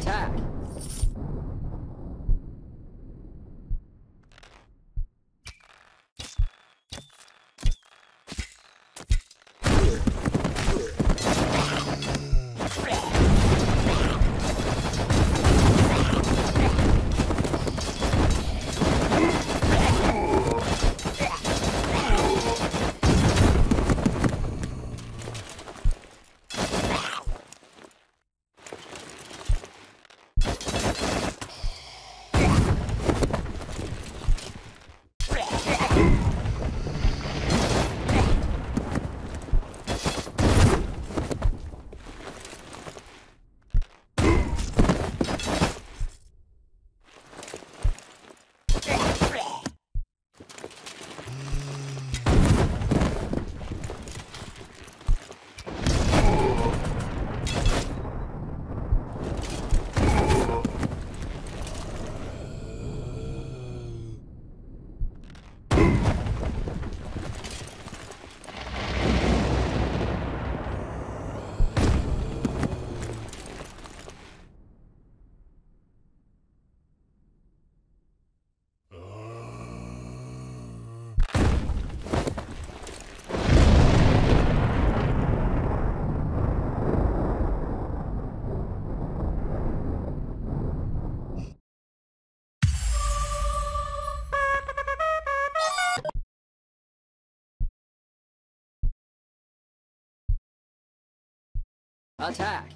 Attack! Attack!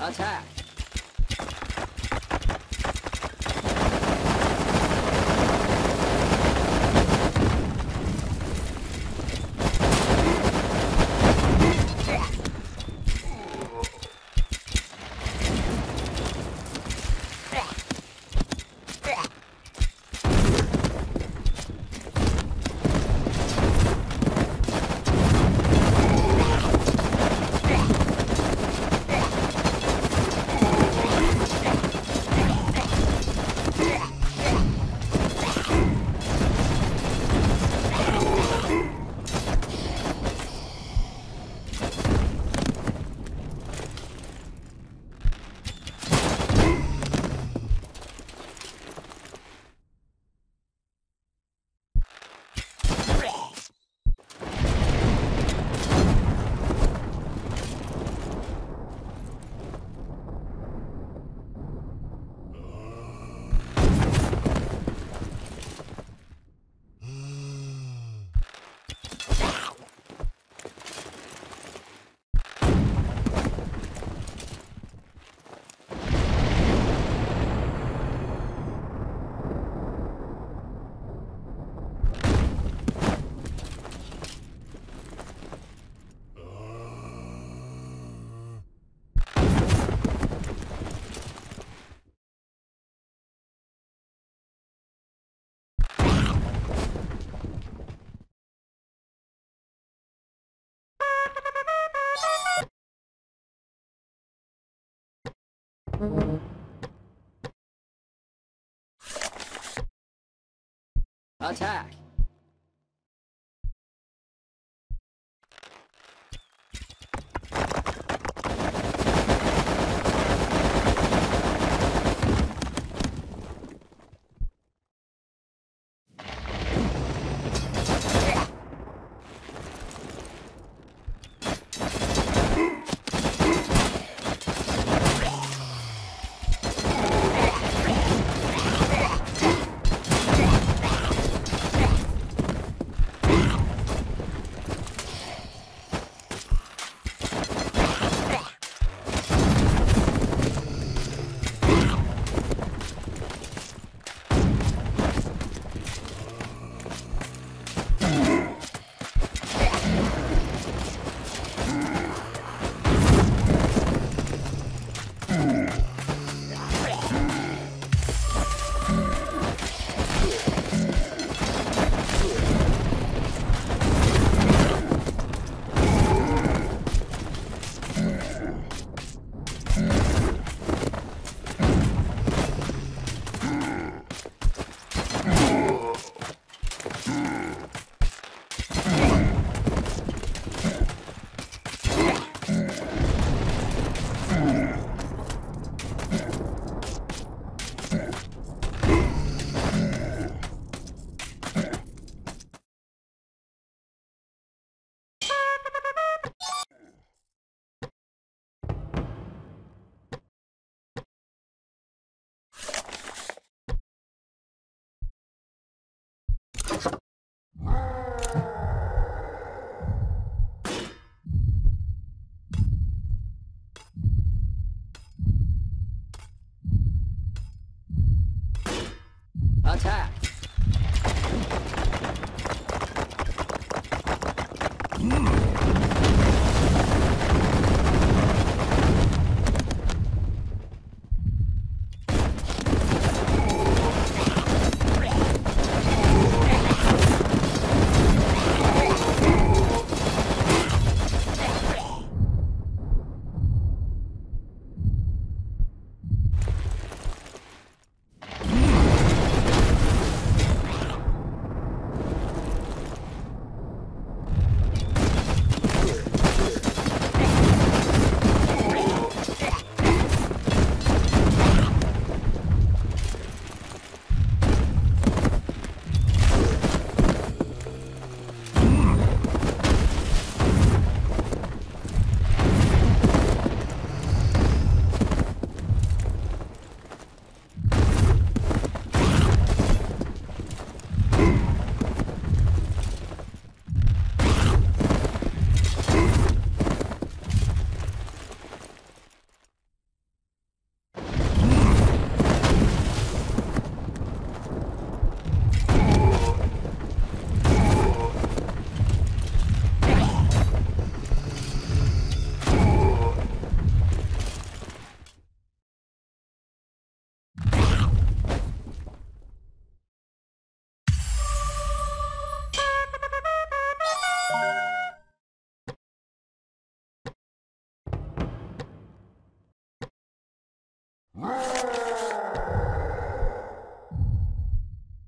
Attack! Attack! Attack!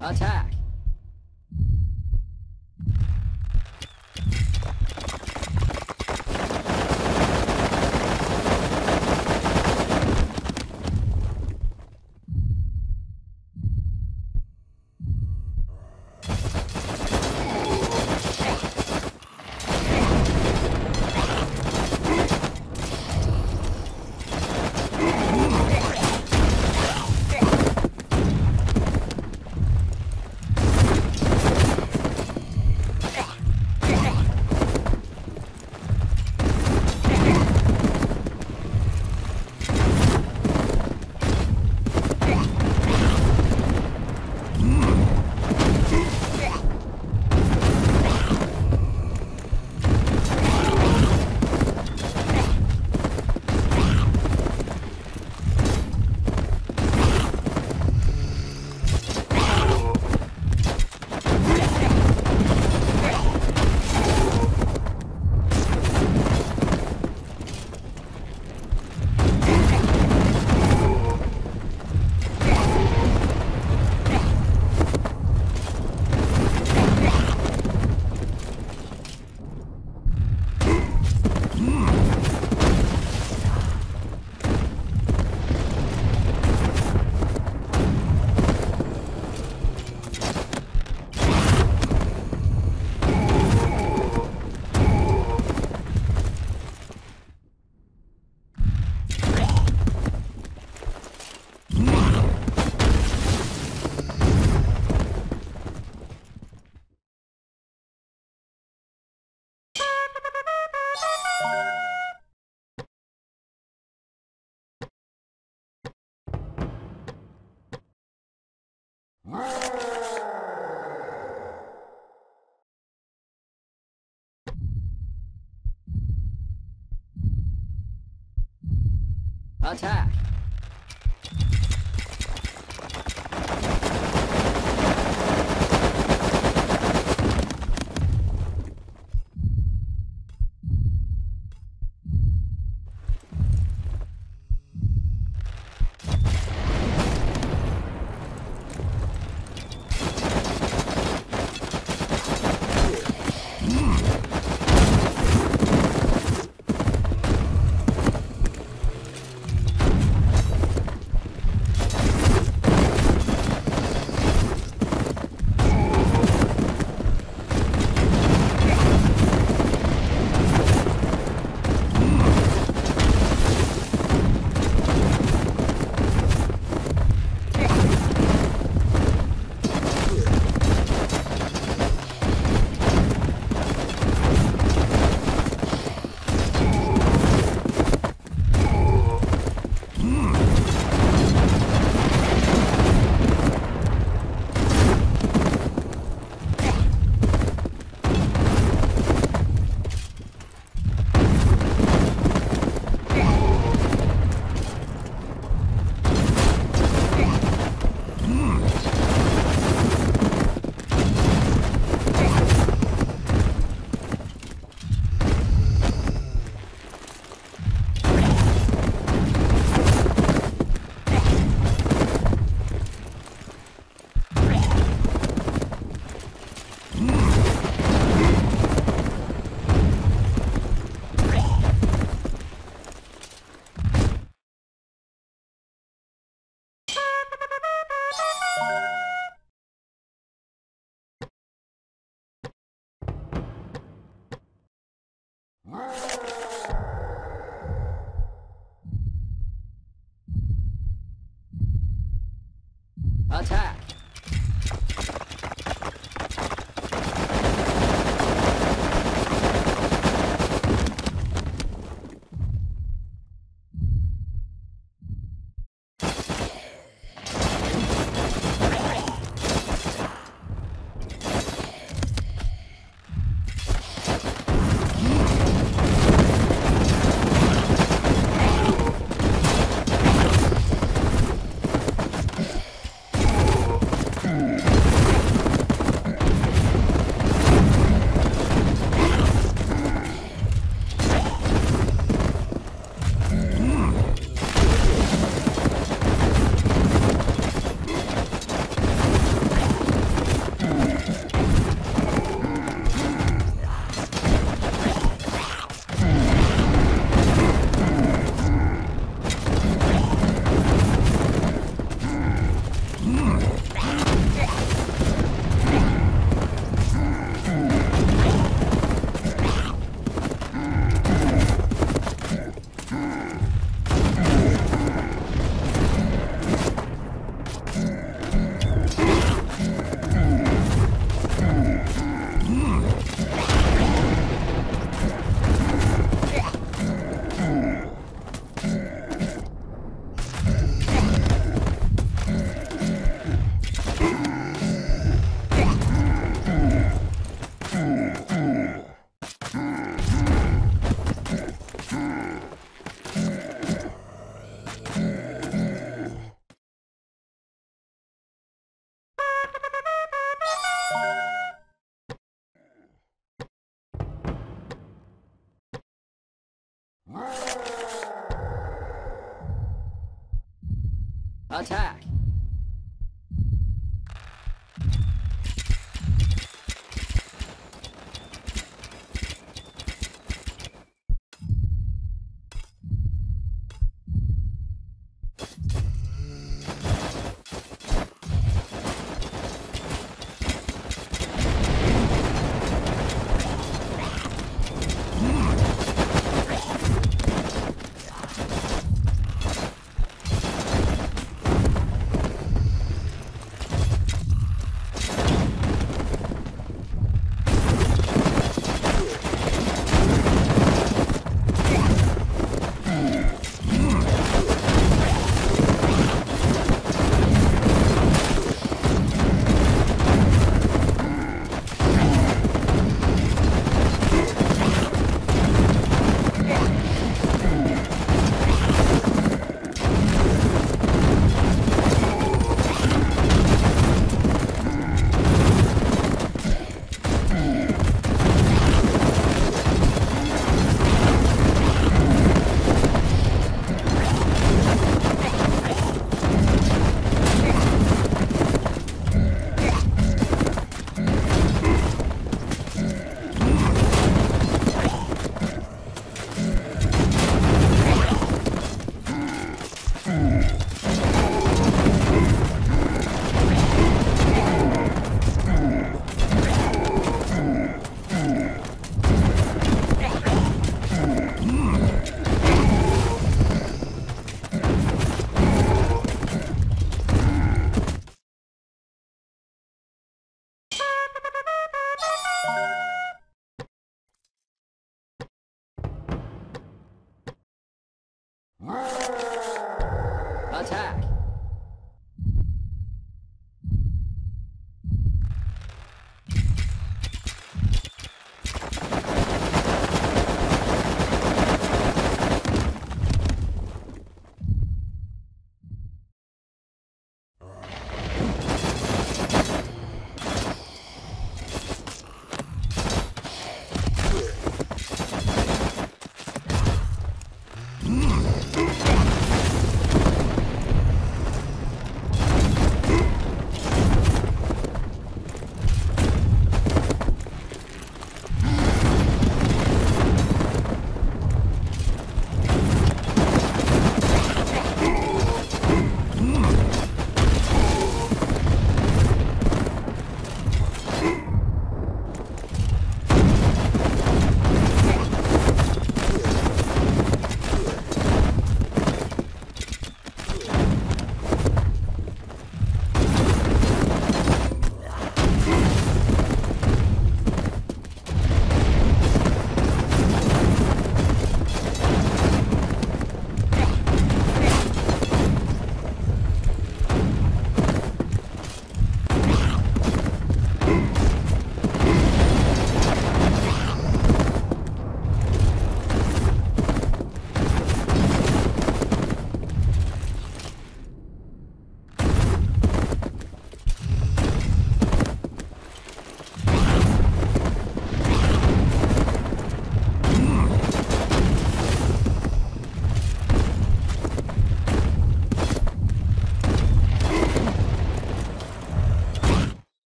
Attack! Attack! Attack! Attack! attack!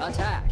Attack!